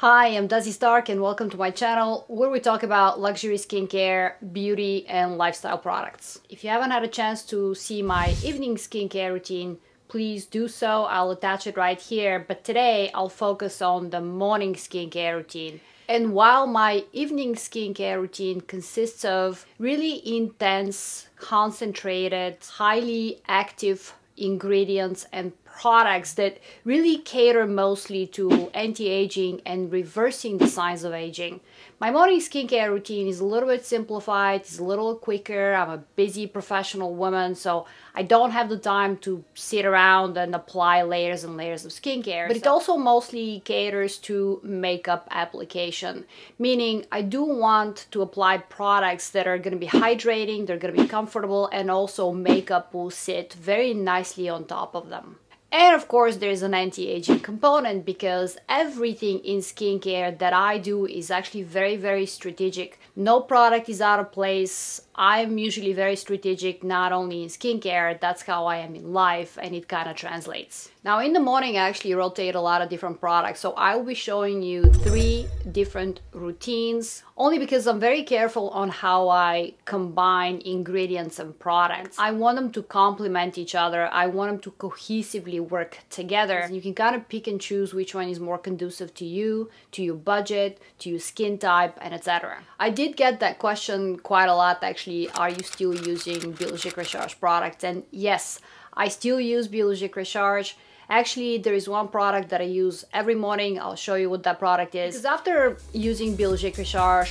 Hi, I'm Desi Stark and welcome to my channel where we talk about luxury skincare, beauty and lifestyle products. If you haven't had a chance to see my evening skincare routine, please do so. I'll attach it right here, but today I'll focus on the morning skincare routine. And while my evening skincare routine consists of really intense, concentrated, highly active ingredients and products that really cater mostly to anti-aging and reversing the signs of aging, my morning skincare routine is a little bit simplified, it's a little quicker. I'm a busy professional woman, so I don't have the time to sit around and apply layers and layers of skincare. But it also mostly caters to makeup application, meaning I do want to apply products that are going to be hydrating, they're going to be comfortable, and also makeup will sit very nicely on top of them. And of course there's an anti-aging component because everything in skincare that I do is actually very strategic. No product is out of place. I'm usually very strategic, not only in skincare, that's how I am in life, and it kind of translates. Now in the morning I actually rotate a lot of different products, so I'll be showing you three different routines only because I'm very careful on how I combine ingredients and products. I want them to complement each other, I want them to cohesively work together. You can kind of pick and choose which one is more conducive to you, to your budget, to your skin type, and etc. I did get that question quite a lot actually, are you still using Biologique Recherche products? And yes, I still use Biologique Recherche. Actually, there is one product that I use every morning. I'll show you what that product is. Because after using Biologique Recherche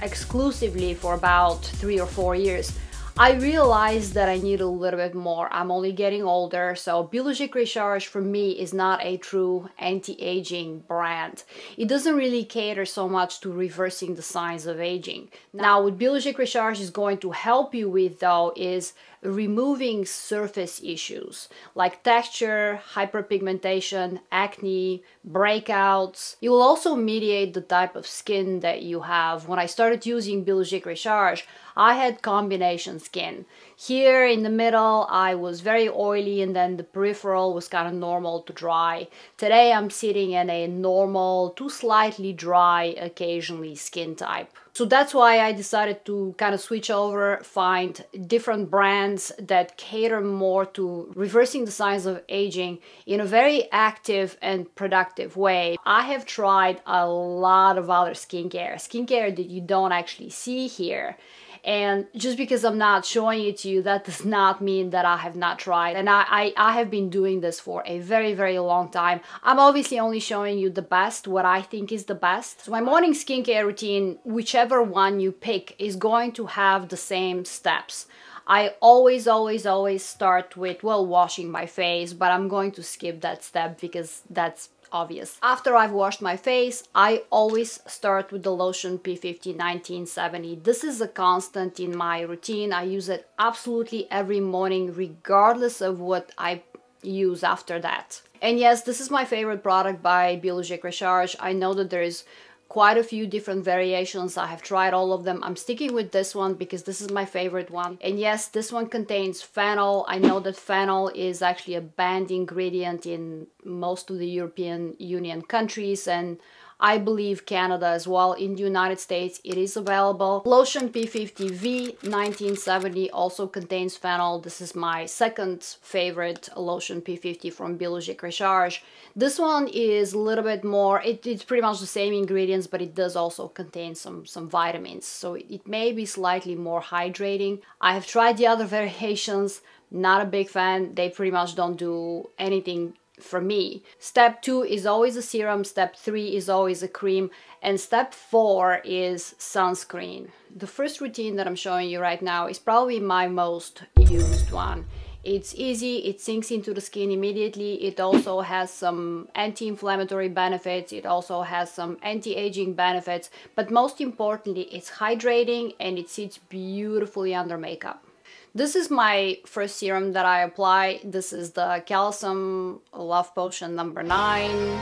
exclusively for about 3 or 4 years, I realized that I need a little bit more. I'm only getting older, so Biologique Recherche for me is not a true anti-aging brand. It doesn't really cater so much to reversing the signs of aging. Now what Biologique Recherche is going to help you with though is removing surface issues like texture, hyperpigmentation, acne, breakouts. It will also mediate the type of skin that you have. When I started using Biologique Recherche, I had combination skin. Here in the middle I was very oily and then the peripheral was kind of normal to dry. Today I'm sitting in a normal to slightly dry occasionally skin type. So that's why I decided to kind of switch over, find different brands that cater more to reversing the signs of aging in a very active and productive way. I have tried a lot of other skincare that you don't actually see here. And just because I'm not showing it to you, that does not mean that I have not tried. And I have been doing this for a very long time. I'm obviously only showing you the best, what I think is the best. So my morning skincare routine, whichever one you pick, is going to have the same steps. I always start with, well, washing my face, but I'm going to skip that step because that's obvious. After I've washed my face, I always start with the Lotion P50 1970. This is a constant in my routine. I use it absolutely every morning, regardless of what I use after that. And yes, this is my favorite product by Biologique Recherche. I know that there is quite a few different variations. I have tried all of them. I'm sticking with this one because this is my favorite one. And yes, this one contains fennel. I know that fennel is actually a banned ingredient in most of the European Union countries, and I believe Canada as well. In the United States it is available. Lotion P50V 1970 also contains fennel. This is my second favorite Lotion P50 from Biologique Recherche. This one is a little bit more, it's pretty much the same ingredients, but it does also contain some vitamins, so it may be slightly more hydrating. I have tried the other variations, not a big fan. They pretty much don't do anything for me. Step 2 is always a serum, step 3 is always a cream, and step 4 is sunscreen. The first routine that I'm showing you right now is probably my most used one. It's easy, it sinks into the skin immediately, it also has some anti-inflammatory benefits, it also has some anti-aging benefits, but most importantly it's hydrating and it sits beautifully under makeup. This is my first serum that I apply. This is the Calecim Love Potion number 9.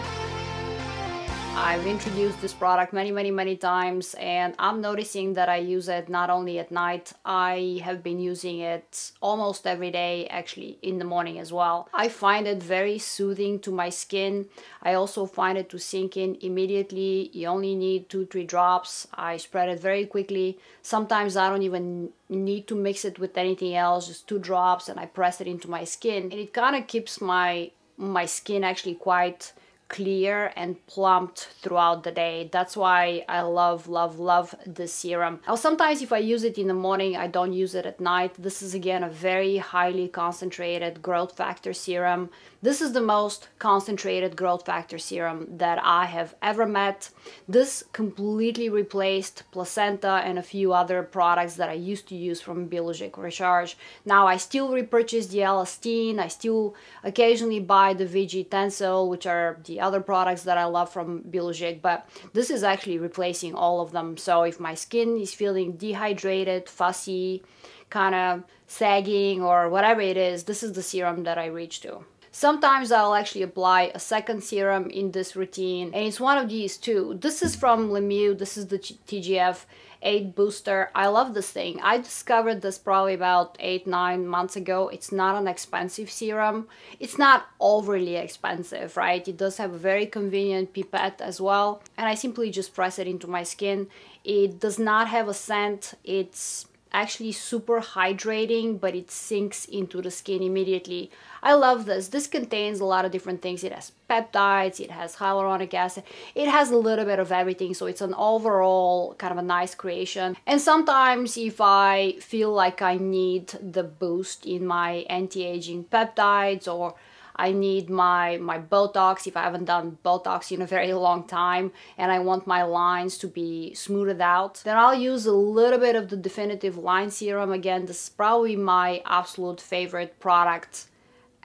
I've introduced this product many times, and I'm noticing that I use it not only at night, I have been using it almost every day, actually in the morning as well. I find it very soothing to my skin. I also find it to sink in immediately. You only need 2-3 drops. I spread it very quickly. Sometimes I don't even need to mix it with anything else, just 2 drops, and I press it into my skin. And it kind of keeps my skin actually quite clear and plumped throughout the day. That's why I love this serum. Now sometimes if I use it in the morning, I don't use it at night. This is again a very highly concentrated growth factor serum. This is the most concentrated growth factor serum that I have ever met. This completely replaced placenta and a few other products that I used to use from Biologique Recherche. Now I still repurchase the elastine, I still occasionally buy the VG Tencel, which are the other products that I love from Biologique, but this is actually replacing all of them. So if my skin is feeling dehydrated, fussy, kind of sagging or whatever it is, this is the serum that I reach to. Sometimes I'll actually apply a second serum in this routine, and it's one of these two. This is from Le Mieux. This is the TGF booster. I love this thing. I discovered this probably about 8-9 months ago. It's not an expensive serum. It's not overly expensive, right? It does have a very convenient pipette as well, and I simply just press it into my skin. It does not have a scent. It's actually super hydrating, but it sinks into the skin immediately. I love this. This contains a lot of different things. It has peptides, it has hyaluronic acid, it has a little bit of everything, so it's an overall kind of a nice creation. And sometimes if I feel like I need the boost in my anti-aging peptides, or I need my Botox, if I haven't done Botox in a very long time and I want my lines to be smoothed out, then I'll use a little bit of the Definitive Line Serum. Again, this is probably my absolute favorite product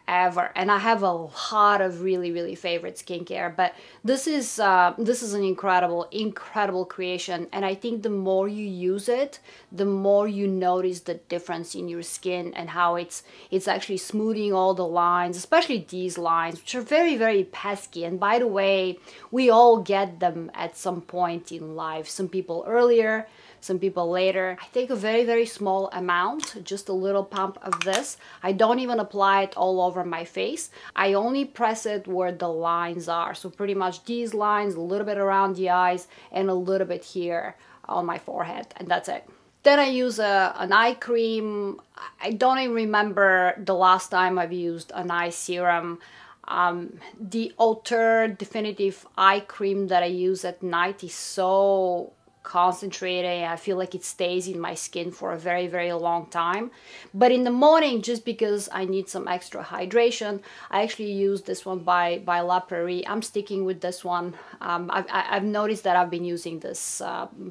ever, and I have a lot of really favorite skincare, but this is an incredible creation, and I think the more you use it, the more you notice the difference in your skin and how it's actually smoothing all the lines, especially these lines, which are very pesky. And by the way, we all get them at some point in life, some people earlier, some people later. I take a very small amount, just a little pump of this. I don't even apply it all over my face. I only press it where the lines are. So pretty much these lines, a little bit around the eyes, and a little bit here on my forehead, and that's it. Then I use an eye cream. I don't even remember the last time I've used an eye serum. The Auteur Definitive Eye Cream that I use at night is so concentrated. I feel like it stays in my skin for a very long time. But in the morning, just because I need some extra hydration, I actually use this one by La Prairie. I'm sticking with this one. I've noticed that I've been using this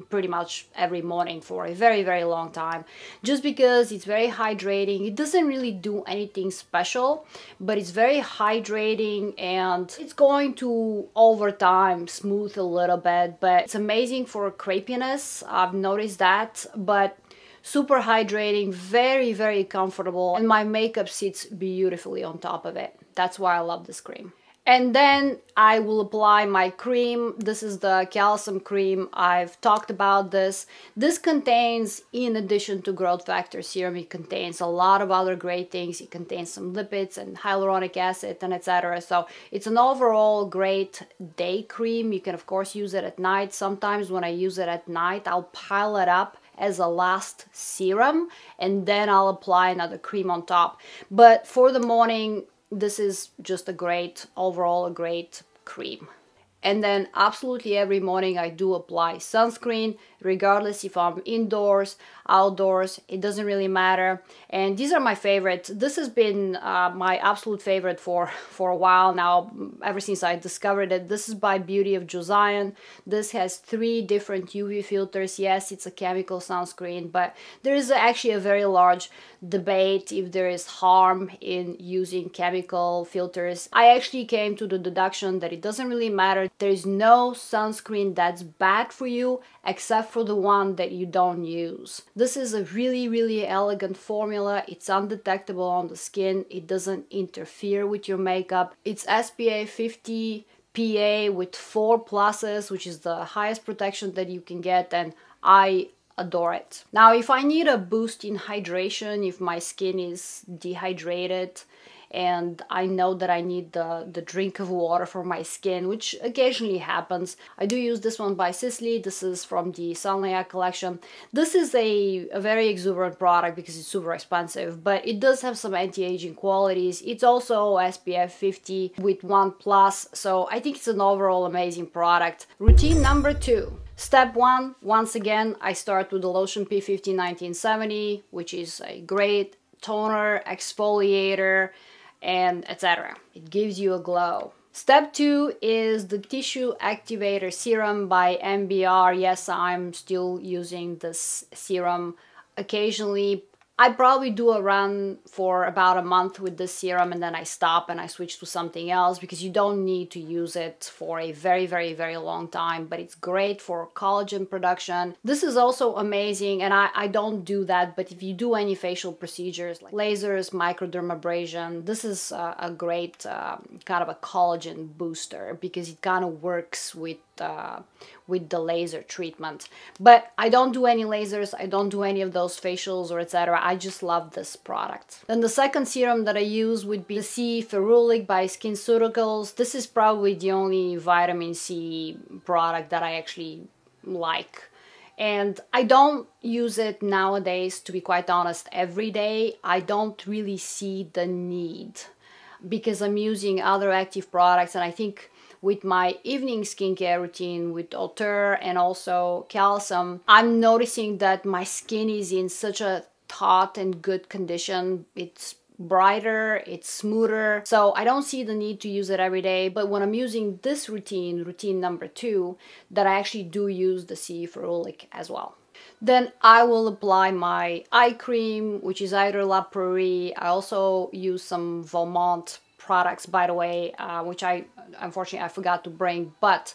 pretty much every morning for a very long time, just because it's very hydrating. It doesn't really do anything special, but it's very hydrating, and it's going to over time smooth a little bit, but it's amazing for crepiness. I've noticed that, but super hydrating, very comfortable, and my makeup sits beautifully on top of it. That's why I love this cream. And then I will apply my cream. This is the Calecim cream. I've talked about this. This contains, in addition to growth factor serum, it contains a lot of other great things. It contains some lipids and hyaluronic acid and etc. So it's an overall great day cream. You can of course use it at night. Sometimes when I use it at night, I'll pile it up as a last serum, and then I'll apply another cream on top. But for the morning, this is just a great, overall a great cream. And then absolutely every morning I do apply sunscreen, regardless if I'm indoors, outdoors, it doesn't really matter. And these are my favorites. This has been my absolute favorite for a while now, ever since I discovered it. This is by Beauty of Joseon. This has 3 different UV filters. Yes, it's a chemical sunscreen, but there is actually a very large debate if there is harm in using chemical filters. I actually came to the deduction that it doesn't really matter. There is no sunscreen that's bad for you, except for the one that you don't use. This is a really elegant formula. It's undetectable on the skin. It doesn't interfere with your makeup. It's SPF 50, PA with 4+, which is the highest protection that you can get, and I adore it. Now, if I need a boost in hydration, if my skin is dehydrated and I know that I need the drink of water for my skin, which occasionally happens, I do use this one by Sisley. This is from the Sunleya collection. This is a very exuberant product because it's super expensive, but it does have some anti-aging qualities. It's also SPF 50 with 1+, so I think it's an overall amazing product. Routine number 2. Step 1, once again, I start with the Lotion P50 1970, which is a great toner, exfoliator, and etc. It gives you a glow. Step 2 is the Tissue Activator Serum by MBR. Yes, I'm still using this serum occasionally. I probably do a run for about a month with this serum and then I stop and I switch to something else, because you don't need to use it for a very, very, very long time, but it's great for collagen production. This is also amazing, and I don't do that, but if you do any facial procedures like lasers, microdermabrasion, this is a great kind of a collagen booster, because it kind of works with the laser treatment. But I don't do any lasers, I don't do any of those facials or etc. I just love this product. Then the second serum that I use would be the C Ferulic by SkinCeuticals. This is probably the only vitamin C product that I actually like. And I don't use it nowadays, to be quite honest, every day. I don't really see the need, because I'm using other active products, and I think with my evening skincare routine with Auteur and also Calecim, I'm noticing that my skin is in such a taut and good condition. It's brighter, it's smoother, so I don't see the need to use it every day. But when I'm using this routine, routine number 2, that I actually do use the C Ferulic as well. Then I will apply my eye cream, which is either La Prairie. I also use some Valmont products, by the way, which I unfortunately forgot to bring, but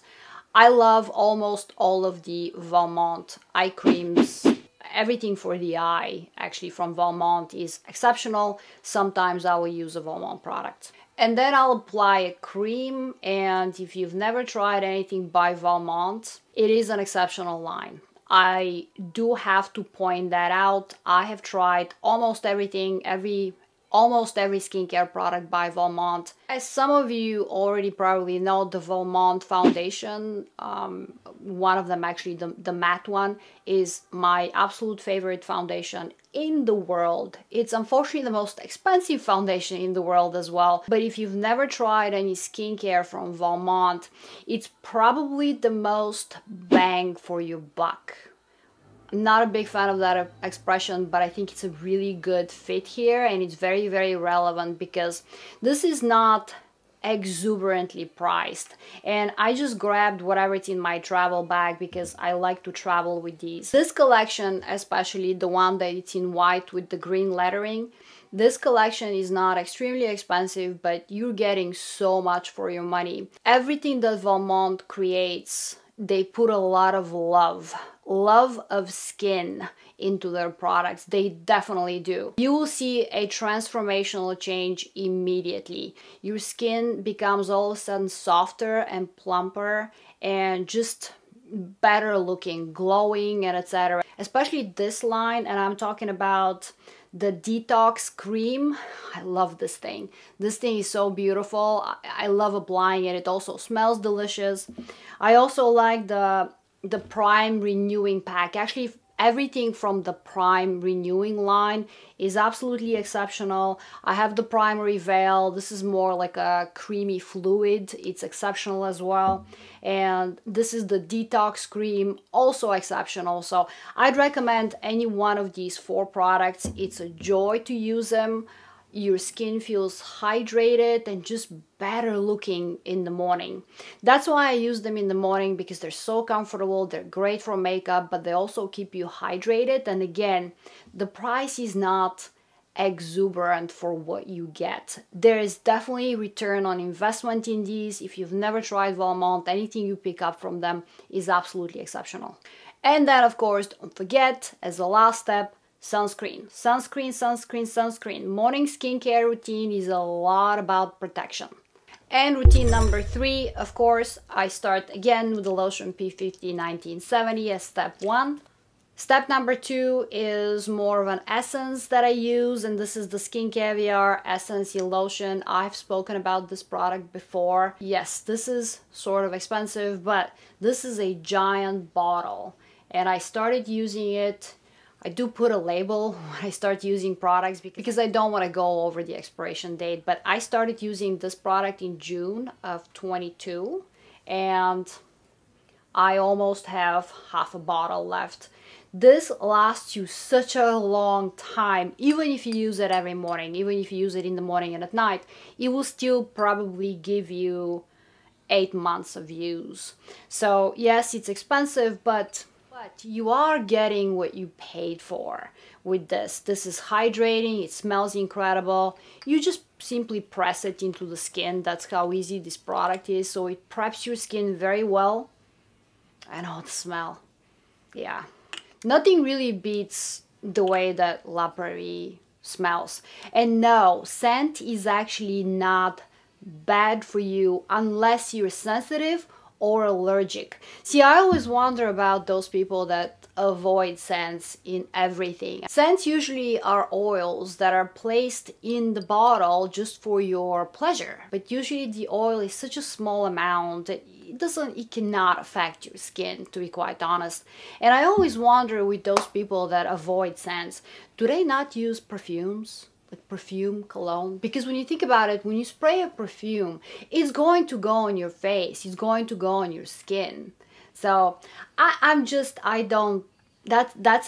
I love almost all of the Valmont eye creams. Everything for the eye actually from Valmont is exceptional. Sometimes I will use a Valmont product. And then I'll apply a cream, and if you've never tried anything by Valmont, it is an exceptional line. I do have to point that out. I have tried almost everything, almost every skincare product by Valmont. As some of you already probably know, the Valmont foundation, one of them actually, the matte one, is my absolute favorite foundation in the world. It's unfortunately the most expensive foundation in the world as well, but if you've never tried any skincare from Valmont, it's probably the most bang for your buck. Not a big fan of that expression, but I think it's a really good fit here, and it's very, very relevant because this is not exuberantly priced, and I just grabbed whatever's in my travel bag because I like to travel with these. This collection, especially the one that it's in white with the green lettering, this collection is not extremely expensive, but you're getting so much for your money. Everything that Valmont creates, they put a lot of love of skin into their products. They definitely do. You will see a transformational change immediately. Your skin becomes all of a sudden softer and plumper and just better looking, glowing, and etc. Especially this line, and I'm talking about the detox cream. I love this thing. This thing is so beautiful. I love applying it. It also smells delicious. I also like the Prime Renewing Pack. Actually, everything from the Prime Renewing line is absolutely exceptional. I have the Primary Veil. This is more like a creamy fluid. It's exceptional as well. And this is the Detox Cream, also exceptional. So I'd recommend any one of these 4 products. It's a joy to use them. Your skin feels hydrated and just better looking in the morning. That's why I use them in the morning, because they're so comfortable, they're great for makeup, but they also keep you hydrated. And again, the price is not exuberant for what you get. There is definitely return on investment in these. If you've never tried Valmont, anything you pick up from them is absolutely exceptional. And then, of course, don't forget, as the last step, sunscreen. Sunscreen, sunscreen, sunscreen. Morning skincare routine is a lot about protection. And routine number 3, of course, I start again with the Lotion P50 1970 as step 1. Step number 2 is more of an essence that I use, and this is the Skin Caviar Essence Lotion. I've spoken about this product before. Yes, this is sort of expensive, but this is a giant bottle, and I started using it. I do put a label when I start using products because I don't want to go over the expiration date, but I started using this product in June of 22, and I almost have half a bottle left. This lasts you such a long time, even if you use it every morning, even if you use it in the morning and at night, it will still probably give you 8 months of use. So yes, it's expensive, but you are getting what you paid for with this. This is hydrating, it smells incredible. You just simply press it into the skin. That's how easy this product is. So it preps your skin very well. I know the smell. Yeah. Nothing really beats the way that La Prairie smells. And no, scent is actually not bad for you unless you're sensitive or allergic. See, I always wonder about those people that avoid scents in everything. Scents usually are oils that are placed in the bottle just for your pleasure, but usually the oil is such a small amount that it cannot affect your skin, to be quite honest. And I always wonder with those people that avoid scents, do they not use perfumes? Like perfume, cologne, because when you think about it, when you spray a perfume, it's going to go on your face, it's going to go on your skin. So that's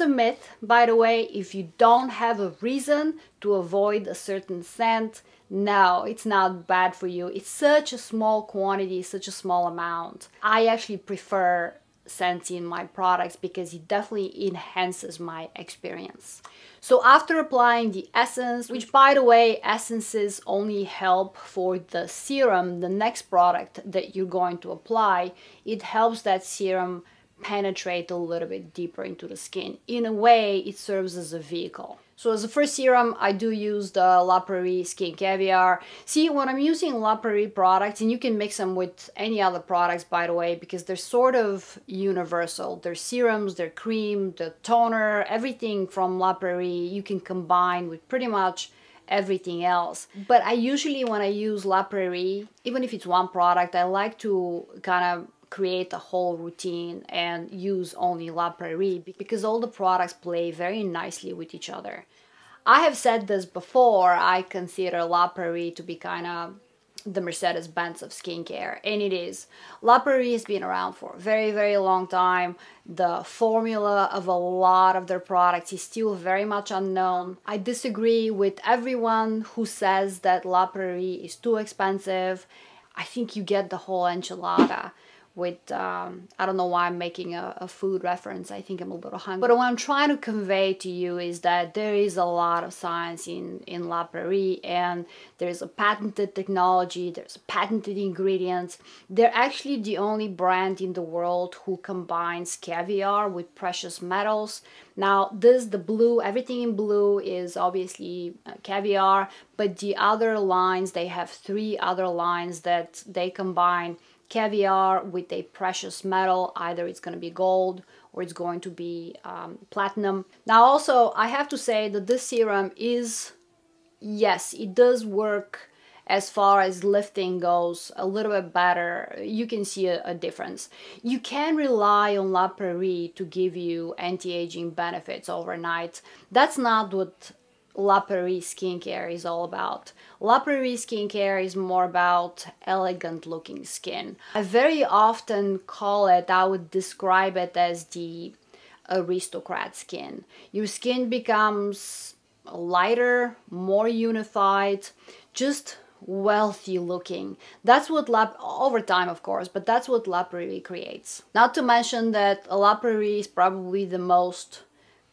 a myth, by the way. If you don't have a reason to avoid a certain scent, no, it's not bad for you. It's such a small quantity, such a small amount. I actually prefer scents in my products because it definitely enhances my experience. So after applying the essence, which by the way, essences only help for the serum, the next product that you're going to apply, it helps that serum penetrate a little bit deeper into the skin. In a way, it serves as a vehicle. So as the first serum, I do use the La Prairie Skin Caviar. See, when I'm using La Prairie products, and you can mix them with any other products, by the way, because they're sort of universal. They're serums, they're cream, they're toner, everything from La Prairie you can combine with pretty much everything else. But I usually, when I use La Prairie, even if it's one product, I like to kind of create a whole routine and use only La Prairie because all the products play very nicely with each other. I have said this before, I consider La Prairie to be kind of the Mercedes-Benz of skincare, and it is. La Prairie has been around for a very, very long time. The formula of a lot of their products is still very much unknown. I disagree with everyone who says that La Prairie is too expensive. I think you get the whole enchilada with, I don't know why I'm making a food reference, I think I'm a little hungry. But what I'm trying to convey to you is that there is a lot of science in La Prairie, and there's a patented technology, there's patented ingredients. They're actually the only brand in the world who combines caviar with precious metals. Now this, the blue, everything in blue is obviously caviar, but the other lines, they have 3 other lines that they combine caviar with a precious metal. Either it's going to be gold or it's going to be platinum. Now also, I have to say that this serum is, yes, it does work as far as lifting goes a little bit better. You can see a difference. You can rely on La Prairie to give you anti-aging benefits overnight. That's not what La Prairie skincare is all about. La Prairie skincare is more about elegant looking skin. I very often call it, I would describe it as the aristocrat skin. Your skin becomes lighter, more unified, just wealthy looking. That's what over time, of course, but that's what La Prairie creates. Not to mention that La Prairie is probably the most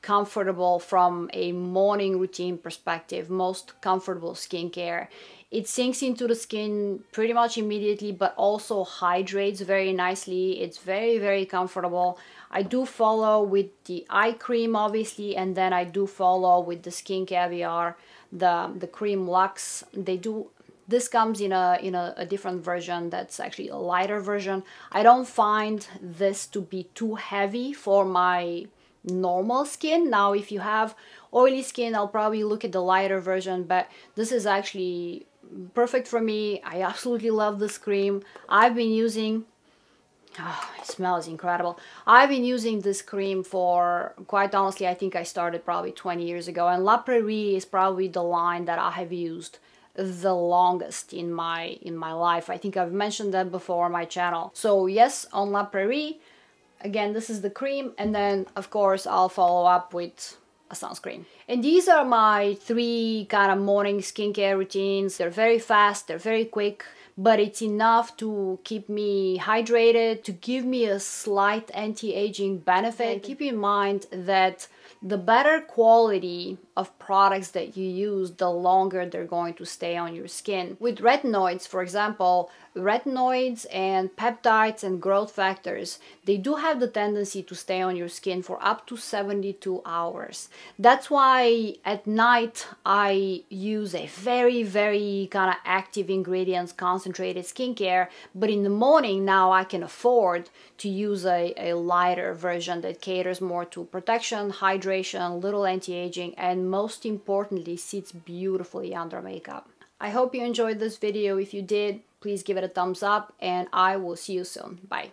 comfortable from a morning routine perspective, most comfortable skincare. It sinks into the skin pretty much immediately, but also hydrates very nicely. It's very, very comfortable. I do follow with the eye cream, obviously, and then I do follow with the Skin Caviar, the Cream Luxe. They do This comes in a different version that's actually a lighter version. I don't find this to be too heavy for my normal skin. Now, if you have oily skin, I'll probably look at the lighter version, but this is actually perfect for me. I absolutely love this cream. I've been using, oh, it smells incredible. I've been using this cream for, quite honestly, I think I started probably 20 years ago, and La Prairie is probably the line that I have used the longest in my life. I think I've mentioned that before on my channel. So yes, on La Prairie, again, this is the cream, and then of course I'll follow up with a sunscreen. And these are my three kind of morning skincare routines. They're very fast, they're very quick, but it's enough to keep me hydrated, to give me a slight anti-aging benefit. And keep in mind that the better quality of products that you use, the longer they're going to stay on your skin. With retinoids, for example, retinoids and peptides and growth factors, they do have the tendency to stay on your skin for up to 72 hours. That's why at night I use a very, very kind of active ingredients concentrated skincare, but in the morning now I can afford to use a lighter version that caters more to protection, hydration, little anti-aging, and most importantly sits beautifully under makeup. I hope you enjoyed this video. If you did, please give it a thumbs up, and I will see you soon. Bye.